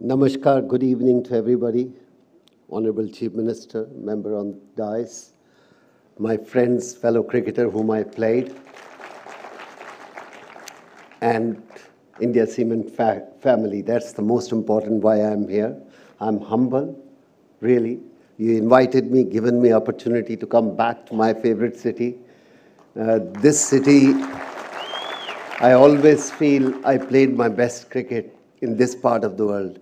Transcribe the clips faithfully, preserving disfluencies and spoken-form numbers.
Namaskar, good evening to everybody. Honorable Chief Minister, member on the dais, my friends, fellow cricketer whom I played, and India Cement fa family. That's the most important why I'm here. I'm humble, really. You invited me, given me opportunity to come back to my favorite city. Uh, this city, I always feel I played my best cricket in this part of the world.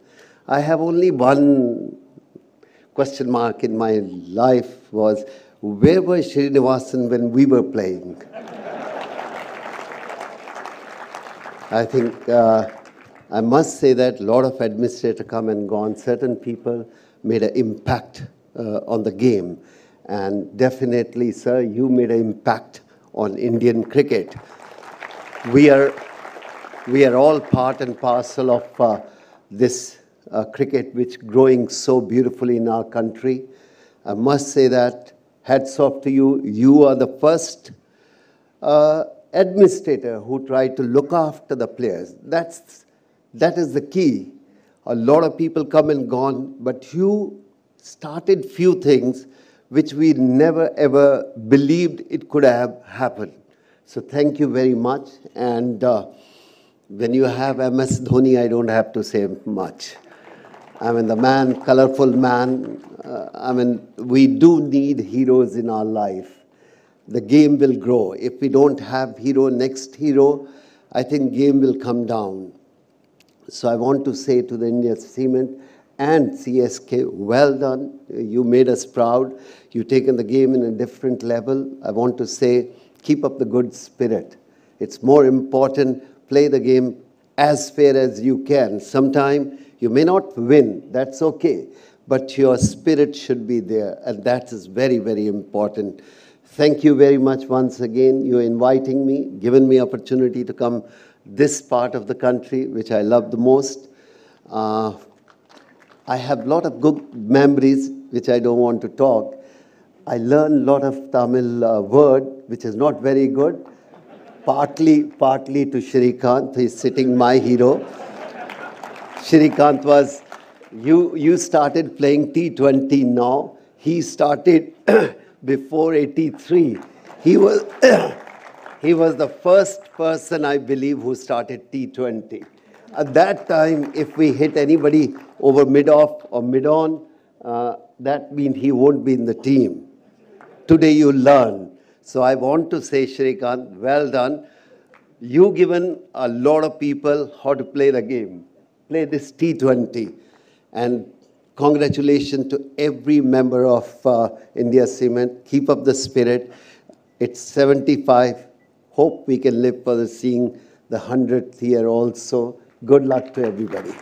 I have only one question mark in my life was, where were Srinivasan when we were playing? I think uh, I must say that a lot of administrators come and gone. Certain people made an impact uh, on the game. And definitely, sir, you made an impact on Indian cricket. We are, we are all part and parcel of uh, this uh, cricket, which growing so beautifully in our country. I must say that hats off to you. You are the first uh, administrator who tried to look after the players. That's, that is the key. A lot of people come and gone, but you started few things which we never ever believed it could have happened. So thank you very much. And uh, when you have M S Dhoni, I don't have to say much. I mean, the man, colorful man. Uh, I mean, we do need heroes in our life. The game will grow. If we don't have hero, next hero, I think game will come down. So I want to say to the India Cement and C S K, well done. You made us proud. You've taken the game in a different level. I want to say, keep up the good spirit. It's more important, play the game as fair as you can. Sometimes you may not win. That's okay. But your spirit should be there. And that is very, very important. Thank you very much once again. You're inviting me, giving me opportunity to come this part of the country, which I love the most. Uh, I have a lot of good memories, which I don't want to talk. I learned a lot of Tamil uh, word, which is not very good. Partly, partly to Srikkanth. He's sitting my hero. Srikkanth was, you, you started playing T twenty now. He started before eighty-three, he was he was the first person, I believe, who started T twenty. At that time, if we hit anybody over mid-off or mid-on, uh, that means he won't be in the team. Today you learn. So I want to say, Srikant, well done. You given a lot of people how to play the game. Play this T twenty. And congratulations to every member of uh, India Cement. Keep up the spirit. It's seventy-five. Hope we can live for the seeing the hundredth year also. Good luck to everybody.